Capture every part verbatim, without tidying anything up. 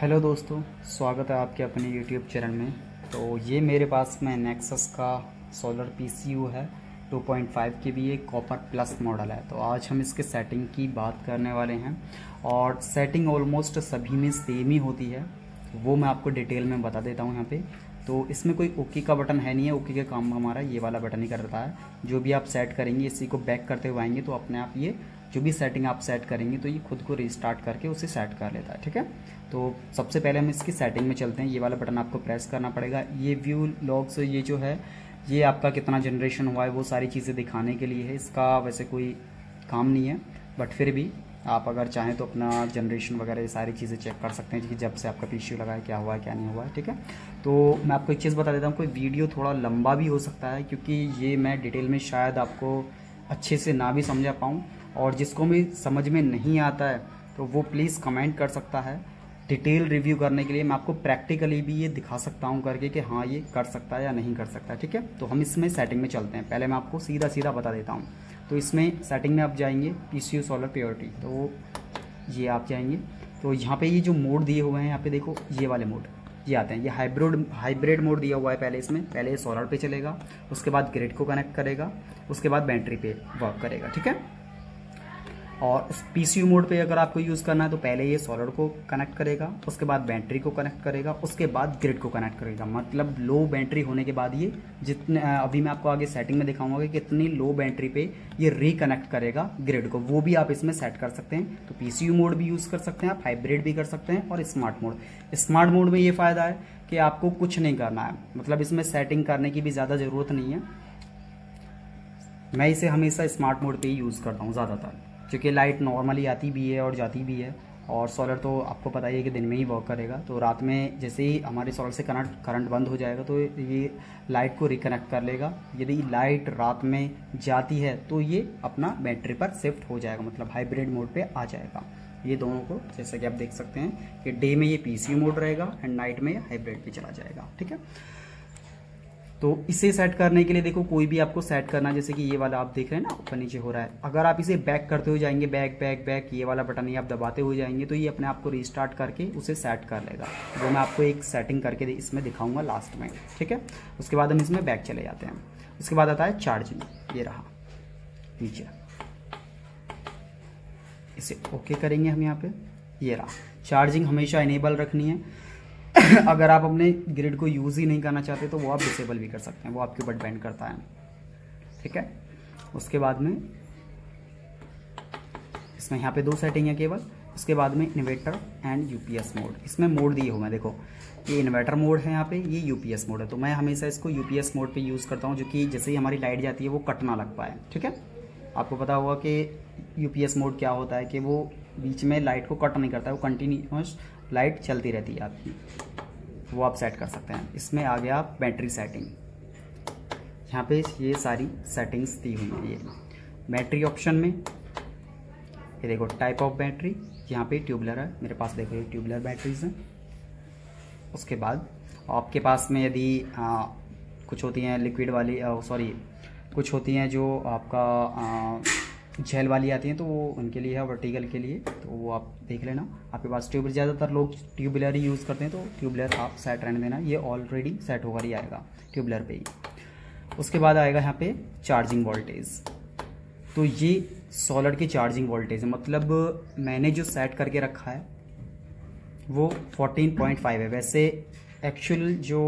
Hello दोस्तों, स्वागत है आपके अपने यूट्यूब चैनल में। तो ये मेरे पास में नेक्सस का सोलर पीसीयू है, टू पॉइंट फाइव के भी एक कॉपर प्लस मॉडल है। तो आज हम इसके सेटिंग की बात करने वाले हैं और सेटिंग ऑलमोस्ट सभी में सेम ही होती है, वो मैं आपको डिटेल में बता देता हूँ यहाँ पे। तो इसमें कोई ओके का बटन है नहीं है, ओके का काम हमारा ये वाला बटन ही करता है। जो भी आप सेट करेंगे, इसी को बैक करते हुए आएंगे तो अपने आप ये जो भी सेटिंग आप सेट करेंगे तो ये खुद को रिस्टार्ट करके उसे सेट कर लेता है, ठीक है। तो सबसे पहले हम इसकी सेटिंग में चलते हैं। ये वाला बटन आपको प्रेस करना पड़ेगा। ये व्यू लॉग्स, ये जो है ये आपका कितना जनरेशन हुआ है, वो सारी चीज़ें दिखाने के लिए है। इसका वैसे कोई काम नहीं है, बट फिर भी आप अगर चाहें तो अपना जनरेशन वगैरह ये सारी चीज़ें चेक कर सकते हैं कि जब से आपका पीसीयू लगा है क्या हुआ है क्या नहीं हुआ है, ठीक है। तो मैं आपको एक चीज़ बता देता हूँ, कोई वीडियो थोड़ा लंबा भी हो सकता है क्योंकि ये मैं डिटेल में शायद आपको अच्छे से ना भी समझा पाऊँ, और जिसको भी समझ में नहीं आता है तो वो प्लीज़ कमेंट कर सकता है। डिटेल रिव्यू करने के लिए मैं आपको प्रैक्टिकली भी ये दिखा सकता हूँ करके कि हाँ ये कर सकता है या नहीं कर सकता, ठीक है। तो हम इसमें सेटिंग में चलते हैं। पहले मैं आपको सीधा सीधा बता देता हूँ। तो इसमें सेटिंग में आप जाएंगे पीसीयू सोलर प्योरिटी, तो ये आप जाएंगे तो यहाँ पे ये जो मोड दिए हुए हैं यहाँ पे देखो, ये वाले मोड ये आते हैं। ये हाइब्रिड हाइब्रिड मोड दिया हुआ है। पहले इसमें पहले सोलर पे चलेगा, उसके बाद ग्रिड को कनेक्ट करेगा, उसके बाद बैटरी पे वर्क करेगा, ठीक है। और पीसीयू मोड पे अगर आपको यूज़ करना है तो पहले ये सोलर को कनेक्ट करेगा, उसके बाद बैटरी को कनेक्ट करेगा, उसके बाद ग्रिड को कनेक्ट करेगा। मतलब लो बैटरी होने के बाद ये जितने अभी मैं आपको आगे सेटिंग में दिखाऊंगा कि कितनी लो बैटरी पे ये रिकनेक्ट करेगा ग्रिड को, वो भी आप इसमें सेट कर सकते हैं। तो पीसीयू मोड भी यूज़ कर सकते हैं आप, हाइब्रिड भी कर सकते हैं, और स्मार्ट मोड। स्मार्ट मोड में ये फ़ायदा है कि आपको कुछ नहीं करना है, मतलब इसमें सेटिंग करने की भी ज़्यादा ज़रूरत नहीं है। मैं इसे हमेशा स्मार्ट मोड पर ही यूज़ करता हूँ ज़्यादातर, क्योंकि लाइट नॉर्मली आती भी है और जाती भी है, और सोलर तो आपको पता ही है कि दिन में ही वर्क करेगा। तो रात में जैसे ही हमारे सोलर से करंट करंट बंद हो जाएगा तो ये लाइट को रिकनेक्ट कर लेगा। यदि लाइट रात में जाती है तो ये अपना बैटरी पर शिफ्ट हो जाएगा, मतलब हाइब्रिड मोड पे आ जाएगा। ये दोनों को जैसे कि आप देख सकते हैं कि डे में ये पीसीयू मोड रहेगा एंड नाइट में हाइब्रिड पर चला जाएगा, ठीक है। तो इसे सेट करने के लिए देखो, कोई भी आपको सेट करना, जैसे कि ये वाला आप देख रहे हैं ना ऊपर नीचे हो रहा है, अगर आप इसे बैक करते हुए जाएंगे, बैक बैक बैक ये वाला बटन ये आप दबाते हुए जाएंगे तो ये अपने आप को रिस्टार्ट करके उसे सेट कर लेगा। वो मैं आपको एक सेटिंग करके इसमें दिखाऊंगा लास्ट में, ठीक है। उसके बाद हम इसमें बैक चले जाते हैं। उसके बाद आता है चार्जिंग, ये रहा नीचे, इसे ओके करेंगे हम यहाँ पर। ये रहा चार्जिंग, हमेशा इनेबल रखनी है। अगर आप अपने ग्रिड को यूज़ ही नहीं करना चाहते तो वो आप डिसेबल भी कर सकते हैं, वो आपके ऊपर डिपेंड करता है, ठीक है। उसके बाद में इसमें यहाँ पे दो सेटिंग है केवल। उसके बाद में इन्वर्टर एंड यूपीएस मोड, इसमें मोड दिए हुए हैं। देखो ये इन्वर्टर मोड है, यहाँ पे ये यूपीएस मोड है। तो मैं हमेशा इसको यूपीएस मोड पे यूज़ करता हूँ, जो कि जैसे ही हमारी लाइट जाती है वो कट ना लग पाए, ठीक है। आपको पता होगा कि यूपीएस मोड क्या होता है कि वो बीच में लाइट को कट नहीं करता है, वो कंटिन्यूस लाइट चलती रहती है आपकी, वो आप सेट कर सकते हैं। इसमें आ गया आप बैटरी सेटिंग, यहाँ पे ये सारी सेटिंग्स दी हुई है। ये बैटरी ऑप्शन में ये देखो टाइप ऑफ बैटरी, यहाँ पे ट्यूबलर है मेरे पास, देखो ये ट्यूबलर बैटरीज हैं। उसके बाद आपके पास में यदि आ, कुछ होती हैं लिक्विड वाली, सॉरी कुछ होती हैं जो आपका आ, झेल वाली आती हैं, तो वो उनके लिए है वर्टिकल के लिए, तो वो आप देख लेना। आपके पास ट्यूबलर, ज़्यादातर लोग ट्यूबलर ही यूज़ करते हैं, तो ट्यूबलर आप सेट रहने देना, ये ऑलरेडी सेट होकर ही आएगा ट्यूबलर पे ही। उसके बाद आएगा यहाँ पे चार्जिंग वोल्टेज, तो ये सोलर की चार्जिंग वोल्टेज है, मतलब मैंने जो सेट करके रखा है वो फोर्टीन पॉइंट फाइव है। वैसे एक्चुअल जो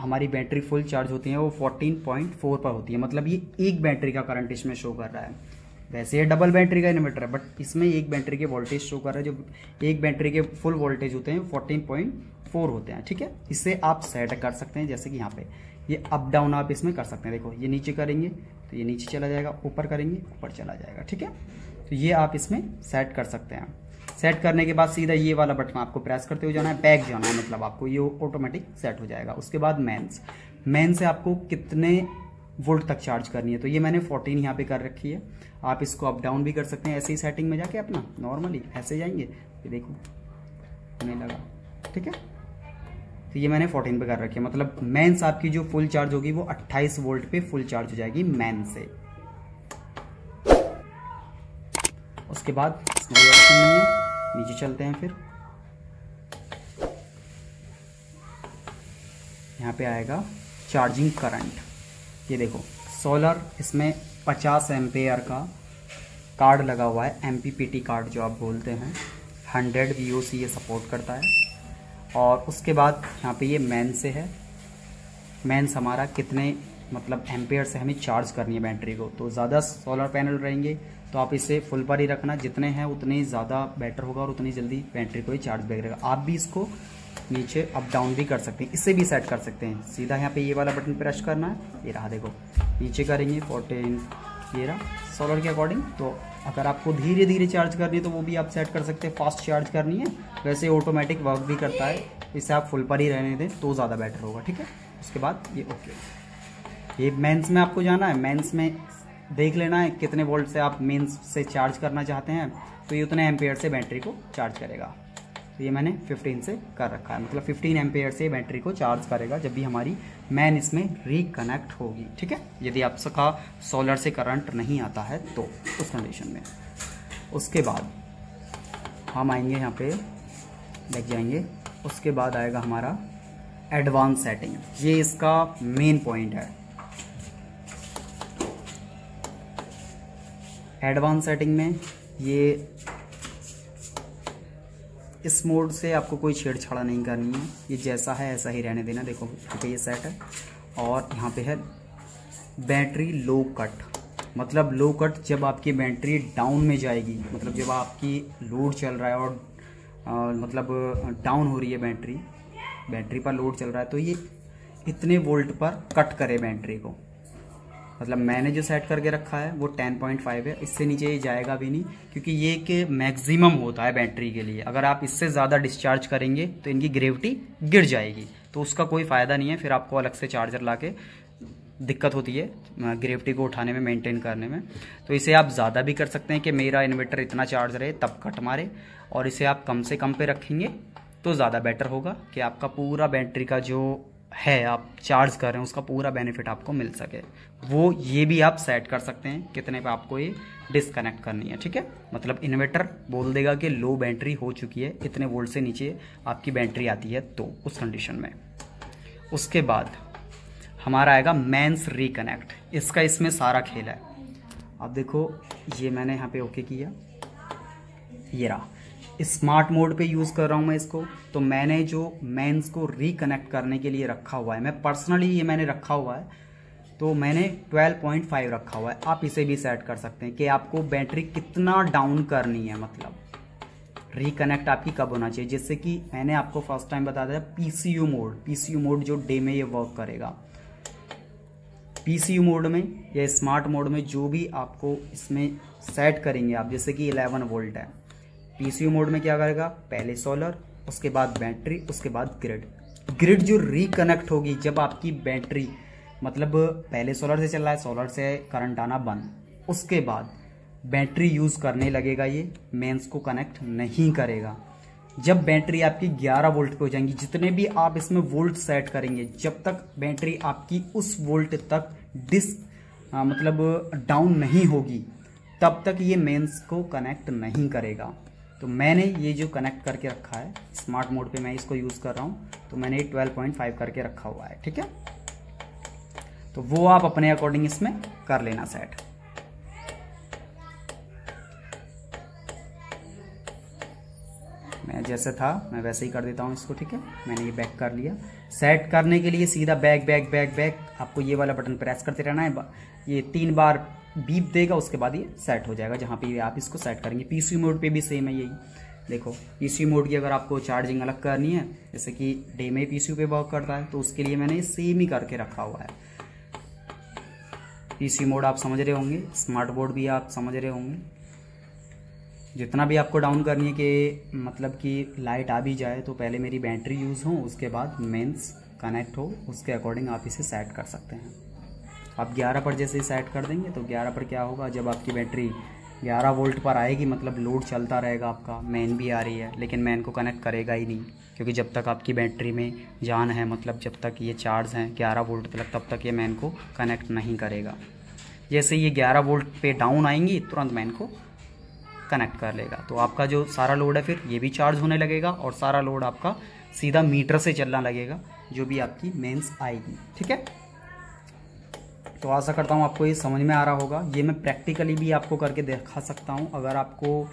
हमारी बैटरी फुल चार्ज होती है वो फोर्टीन पॉइंट फोर पर होती है, मतलब ये एक बैटरी का करंट इसमें शो कर रहा है। वैसे ये डबल बैटरी का इन्वर्टर है, बट इसमें एक बैटरी के वोल्टेज शो कर रहा है, जो एक बैटरी के फुल वोल्टेज होते हैं फोर्टीन पॉइंट फोर होते हैं, ठीक है। इसे आप सेट कर सकते हैं, जैसे कि यहाँ पे ये अप डाउन आप इसमें कर सकते हैं। देखो ये नीचे करेंगे तो ये नीचे चला जाएगा, ऊपर करेंगे ऊपर चला जाएगा, ठीक है। तो ये आप इसमें सेट कर सकते हैं। सेट करने के बाद सीधा ये वाला बटन आपको प्रेस करते हुए जाना है, बैक जाना है, मतलब आपको ये ऑटोमेटिक सेट हो जाएगा। उसके बाद मेन्स, मेन से आपको कितने वोल्ट तक चार्ज करनी है, तो ये मैंने फोर्टीन यहाँ पे कर रखी है। आप इसको अप डाउन भी कर सकते हैं ऐसे ही सेटिंग में जाके, अपना नॉर्मली ऐसे जाएंगे, ये देखो नहीं लगा, ठीक है। तो ये मैंने फोर्टीन पे कर रखी है, मतलब मेंस आपकी जो फुल चार्ज होगी वो अट्ठाईस वोल्ट पे फुल चार्ज हो जाएगी मेन से। उसके बाद नीचे चलते हैं, फिर यहाँ पे आएगा चार्जिंग करंट। ये देखो सोलर, इसमें पचास एम्पेयर का कार्ड लगा हुआ है, एमपीपीटी कार्ड जो आप बोलते हैं, हंड्रेड वीओसी ये सपोर्ट करता है। और उसके बाद यहाँ पे ये मेन से है, मेन्स हमारा कितने मतलब एम्पेयर से हमें चार्ज करनी है बैटरी को। तो ज़्यादा सोलर पैनल रहेंगे तो आप इसे फुल पर ही रखना, जितने हैं उतने ज़्यादा बेटर होगा और उतनी जल्दी बैटरी को ही चार्ज बैठेगा। आप भी इसको नीचे अप डाउन भी कर सकते हैं, इससे भी सेट कर सकते हैं। सीधा यहाँ पे ये वाला बटन प्रेस करना है, ये रहा देखो, नीचे करेंगे फोर्टीन, ये रहा सोलर के अकॉर्डिंग। तो अगर आपको धीरे धीरे चार्ज करनी है तो वो भी आप सेट कर सकते हैं, फास्ट चार्ज करनी है वैसे ऑटोमेटिक वर्क भी करता है, इसे आप फुल पर ही रहने दें तो ज़्यादा बेटर होगा, ठीक है। उसके बाद ये ओके, ये मेन्स में आपको जाना है, मेन्स में देख लेना है कितने वोल्ट से आप मेन्स से चार्ज करना चाहते हैं, तो ये उतने एम्पेयर से बैटरी को चार्ज करेगा। तो ये मैंने फिफ्टीन से कर रखा है, मतलब फिफ्टीन एम्पेयर से बैटरी को चार्ज करेगा जब भी हमारी मैन इसमें रिकनेक्ट होगी, ठीक है, यदि आपका सोलर से करंट नहीं आता है तो उस कंडीशन में। उसके बाद हम आएंगे यहाँ पे लग जाएंगे, उसके बाद आएगा हमारा एडवांस सेटिंग, ये इसका मेन पॉइंट है। एडवांस सेटिंग में ये इस मोड से आपको कोई छेड़छाड़ नहीं करनी है, ये जैसा है ऐसा ही रहने देना। देखो यहाँ पे ये सेट है और यहाँ पे है बैटरी लो कट, मतलब लो कट जब आपकी बैटरी डाउन में जाएगी, मतलब जब आपकी लोड चल रहा है और आ, मतलब डाउन हो रही है बैटरी, बैटरी पर लोड चल रहा है तो ये इतने वोल्ट पर कट करे बैटरी को। मतलब मैंने जो सेट करके रखा है वो टेन पॉइंट फाइव है, इससे नीचे ये जाएगा भी नहीं, क्योंकि ये के मैक्सिमम होता है बैटरी के लिए। अगर आप इससे ज़्यादा डिस्चार्ज करेंगे तो इनकी ग्रेविटी गिर जाएगी, तो उसका कोई फ़ायदा नहीं है, फिर आपको अलग से चार्जर लाके दिक्कत होती है ग्रेविटी को उठाने में, मेंटेन करने में। तो इसे आप ज़्यादा भी कर सकते हैं कि मेरा इन्वर्टर इतना चार्ज रहे तब कट मारे, और इसे आप कम से कम पे रखेंगे तो ज़्यादा बेटर होगा कि आपका पूरा बैटरी का जो है आप चार्ज कर रहे हैं उसका पूरा बेनिफिट आपको मिल सके। वो ये भी आप सेट कर सकते हैं कितने पे आपको ये डिस्कनेक्ट करनी है, ठीक है। मतलब इन्वर्टर बोल देगा कि लो बैटरी हो चुकी है, इतने वोल्ट से नीचे आपकी बैटरी आती है तो उस कंडीशन में। उसके बाद हमारा आएगा मेंस रिकनेक्ट, इसका इसमें सारा खेल है। अब देखो ये मैंने यहाँ पे ओके किया, ये रहा स्मार्ट मोड पे यूज़ कर रहा हूँ मैं इसको। तो मैंने जो मेंस को रिकनेक्ट करने के लिए रखा हुआ है, मैं पर्सनली ये मैंने रखा हुआ है, तो मैंने ट्वेल्व पॉइंट फाइव रखा हुआ है। आप इसे भी सेट कर सकते हैं कि आपको बैटरी कितना डाउन करनी है, मतलब रिकनेक्ट आपकी कब होना चाहिए। जैसे कि मैंने आपको फर्स्ट टाइम बता दिया पीसीयू मोड, पीसीयू मोड जो डे में ये वर्क करेगा, पीसीयू मोड में या स्मार्ट मोड में जो भी आपको इसमें सेट करेंगे आप, जैसे कि इलेवन वोल्ट है, पीसीयू मोड में क्या करेगा, पहले सोलर, उसके बाद बैटरी, उसके बाद ग्रिड। ग्रिड जो रिकनेक्ट होगी जब आपकी बैटरी मतलब पहले सोलर से चल रहा है, सोलर से करंट आना बंद, उसके बाद बैटरी यूज़ करने लगेगा, ये मेंस को कनेक्ट नहीं करेगा। जब बैटरी आपकी ग्यारह वोल्ट पे हो जाएंगी, जितने भी आप इसमें वोल्ट सेट करेंगे, जब तक बैटरी आपकी उस वोल्ट तक डिस आ, मतलब डाउन नहीं होगी तब तक ये मेंस को कनेक्ट नहीं करेगा। तो मैंने ये जो कनेक्ट करके रखा है स्मार्ट मोड पे, मैं इसको यूज़ कर रहा हूँ, तो मैंने ट्वेल्व पॉइंट फाइव करके रखा हुआ है, ठीक है। तो वो आप अपने अकॉर्डिंग इसमें कर लेना सेट। मैं जैसे था मैं वैसे ही कर देता हूँ इसको, ठीक है। मैंने ये बैक कर लिया, सेट करने के लिए सीधा बैक बैक बैक बैक आपको ये वाला बटन प्रेस करते रहना है, ये तीन बार बीप देगा, उसके बाद ये सेट हो जाएगा जहाँ पे आप इसको सेट करेंगे। पीसीयू मोड पे भी सेम है यही, देखो पीसीयू मोड की अगर आपको चार्जिंग अलग करनी है, जैसे कि डे में पीसीयू पे वर्क करता है, तो उसके लिए मैंने सेम ही करके रखा हुआ है। पीसीयू मोड आप समझ रहे होंगे, स्मार्ट बोर्ड भी आप समझ रहे होंगे। जितना भी आपको डाउन करनी है कि मतलब कि लाइट आ भी जाए तो पहले मेरी बैटरी यूज़ हो, उसके बाद मेन्स कनेक्ट हो, उसके अकॉर्डिंग आप इसे सेट कर सकते हैं। आप ग्यारह पर जैसे सेट कर देंगे तो ग्यारह पर क्या होगा, जब आपकी बैटरी ग्यारह वोल्ट पर आएगी, मतलब लोड चलता रहेगा आपका, मेन भी आ रही है लेकिन मेन को कनेक्ट करेगा ही नहीं, क्योंकि जब तक आपकी बैटरी में जान है, मतलब जब तक ये चार्ज है ग्यारह वोल्ट तक, तब तक ये मेन को कनेक्ट नहीं करेगा। जैसे ये ग्यारह वोल्ट पे डाउन आएंगी तुरंत मेन को कनेक्ट कर लेगा, तो आपका जो सारा लोड है फिर ये भी चार्ज होने लगेगा और सारा लोड आपका सीधा मीटर से चलना लगेगा जो भी आपकी मेंस आएगी। ठीक है, तो आशा करता हूँ आपको ये समझ में आ रहा होगा। ये मैं प्रैक्टिकली भी आपको करके दिखा सकता हूँ। अगर आपको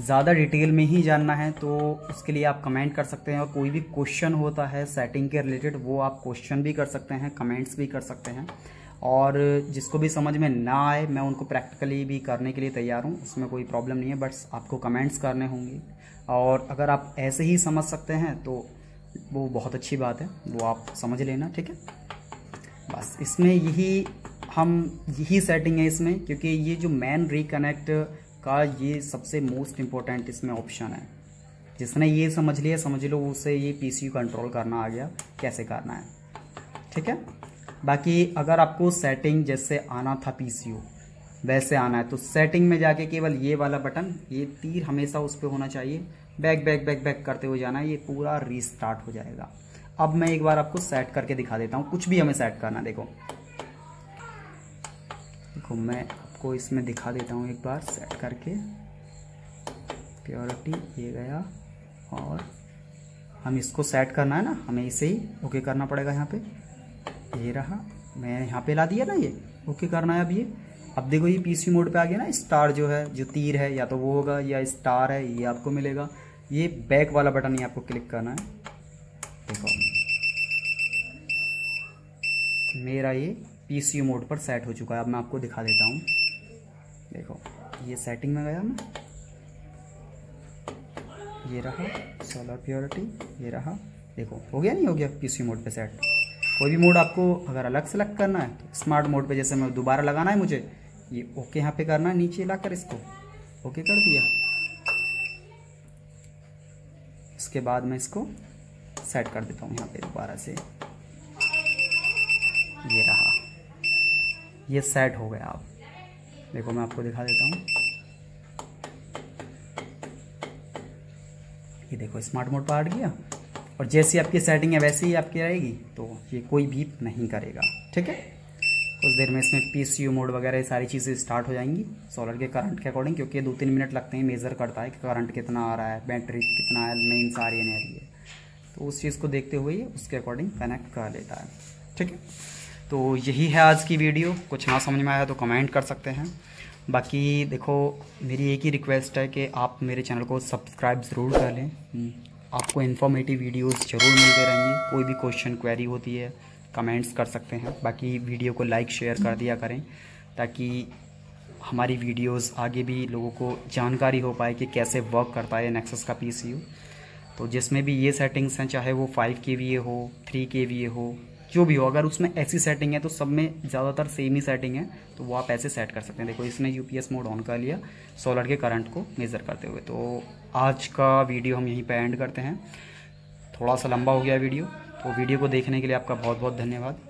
ज़्यादा डिटेल में ही जानना है तो उसके लिए आप कमेंट कर सकते हैं, और कोई भी क्वेश्चन होता है सेटिंग के रिलेटेड वो आप क्वेश्चन भी कर सकते हैं, कमेंट्स भी कर सकते हैं। और जिसको भी समझ में ना आए मैं उनको प्रैक्टिकली भी करने के लिए तैयार हूँ, उसमें कोई प्रॉब्लम नहीं है, बट आपको कमेंट्स करने होंगे। और अगर आप ऐसे ही समझ सकते हैं तो वो बहुत अच्छी बात है, वो आप समझ लेना। ठीक है, बस इसमें यही हम यही सेटिंग है इसमें, क्योंकि ये जो मैन रिकनेक्ट का ये सबसे मोस्ट इम्पोर्टेंट इसमें ऑप्शन है। जिसने ये समझ लिया समझ लो उसे ये पीसीयू कंट्रोल करना आ गया, कैसे करना है। ठीक है, बाकी अगर आपको सेटिंग जैसे आना था पीसीयू वैसे आना है तो सेटिंग में जाके केवल ये वाला बटन, ये तीर हमेशा उस पर होना चाहिए, बैक बैक बैक बैक करते हुए जाना है, ये पूरा रीस्टार्ट हो जाएगा। अब मैं एक बार आपको सेट करके दिखा देता हूँ, कुछ भी हमें सेट करना। देखो देखो मैं आपको इसमें दिखा देता हूँ एक बार सेट करके। प्योरिटी ये गया, और हम इसको सेट करना है ना, हमें इसे ही ओके करना पड़ेगा। यहाँ पे ये रहा, मैं यहाँ पे ला दिया ना, ये ओके करना है। अब ये अब देखो ये पीसीयू मोड पे आ गया ना, स्टार जो है, जो तीर है या तो वो होगा या स्टार है, ये आपको मिलेगा। ये बैक वाला बटन ही आपको क्लिक करना है। देखो मेरा ये पीसीयू मोड पर सेट हो चुका है। अब मैं आपको दिखा देता हूँ, देखो ये सेटिंग में गया मैं, ये रहा सोलर प्योरिटी, ये रहा। देखो हो गया, नहीं हो गया पीसीयू मोड पे सेट। कोई भी मोड आपको अगर अलग से सेलेक्ट करना है तो स्मार्ट मोड पे जैसे मैं दोबारा लगाना है मुझे, ये ओके यहाँ पे करना है, नीचे लाकर इसको ओके कर दिया। उसके बाद मैं इसको सेट कर देता हूँ यहाँ पे दोबारा से, ये रहा, ये सेट हो गया। आप देखो मैं आपको दिखा देता हूँ, ये देखो स्मार्ट मोड पर आ गया। और जैसी आपकी सेटिंग है वैसे ही आपकी रहेगी, तो ये कोई भी नहीं करेगा। ठीक है, कुछ देर में इसमें पीसीयू मोड वगैरह ये सारी चीज़ें स्टार्ट हो जाएंगी सोलर के करंट के अकॉर्डिंग, क्योंकि दो तीन मिनट लगते हैं, मेज़र करता है कि करंट कितना आ रहा है, बैटरी कितना है, मेन्स आ रही है नहीं आ रही है, तो उस चीज़ को देखते हुए उसके अकॉर्डिंग कनेक्ट कर लेता है। ठीक है, तो यही है आज की वीडियो। कुछ ना समझ में आया तो कमेंट कर सकते हैं। बाकी देखो मेरी एक ही रिक्वेस्ट है कि आप मेरे चैनल को सब्सक्राइब ज़रूर कर लें, आपको इन्फॉर्मेटिव वीडियोस जरूर मिलते रहेंगी। कोई भी क्वेश्चन क्वेरी होती है कमेंट्स कर सकते हैं। बाकी वीडियो को लाइक शेयर कर दिया करें, ताकि हमारी वीडियोस आगे भी लोगों को जानकारी हो पाए कि कैसे वर्क करता है नेक्सस का पीसीयू। तो जिसमें भी ये सेटिंग्स हैं, चाहे वो फाइव केवीए हो, थ्री केवीए हो, जो भी हो, अगर उसमें ऐसी सेटिंग है तो सब में ज़्यादातर सेम ही सेटिंग है, तो वो आप ऐसे सेट कर सकते हैं। देखो इसने यूपीएस मोड ऑन कर लिया सोलर के करंट को मेज़र करते हुए। तो आज का वीडियो हम यहीं पे एंड करते हैं, थोड़ा सा लंबा हो गया वीडियो। तो वीडियो को देखने के लिए आपका बहुत बहुत धन्यवाद।